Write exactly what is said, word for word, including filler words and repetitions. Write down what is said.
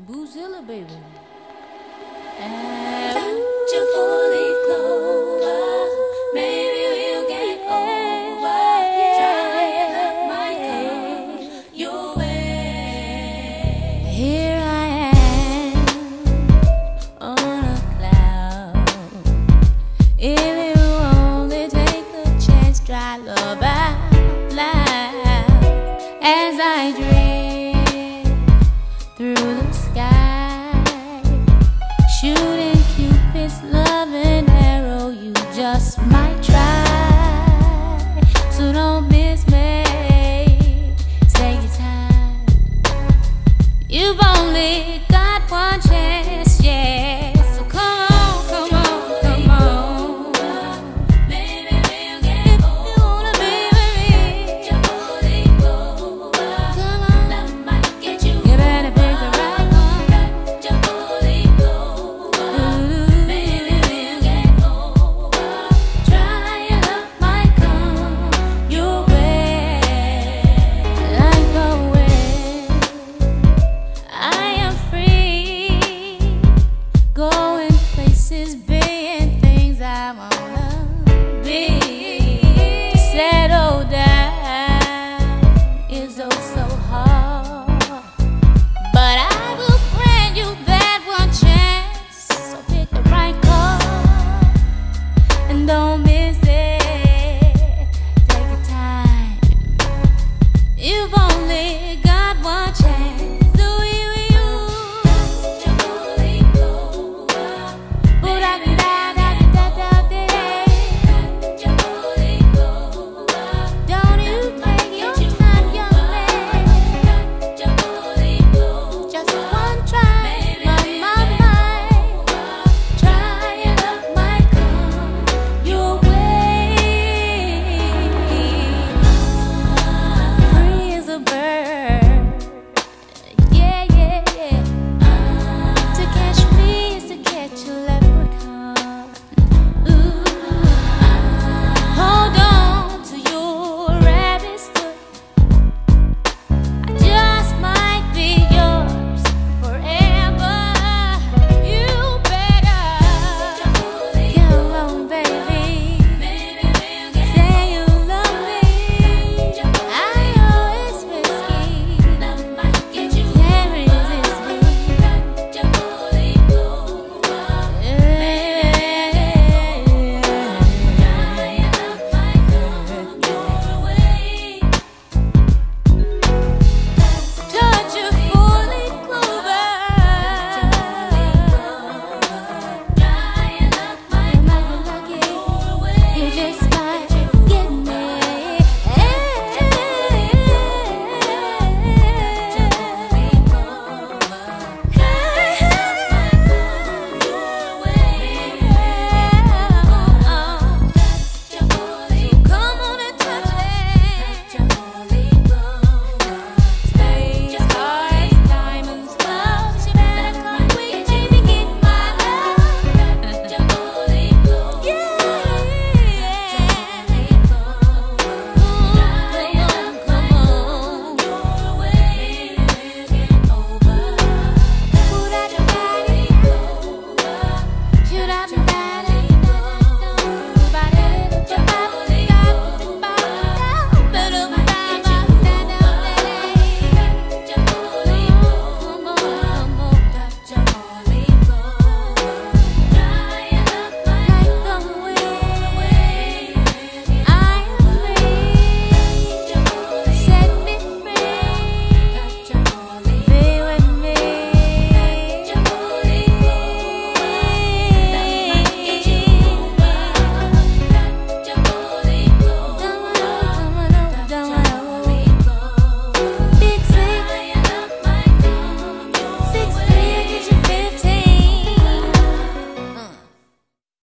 Boozilla, baby. And come to fully clover, maybe we'll get over. Try and let my come your way. Here I am on a cloud. If you only take a chance, try love out loud as I dream through the sky. Shooting Cupid's loving arrow, you just might try. So don't miss me, take your time. You've only got one chance.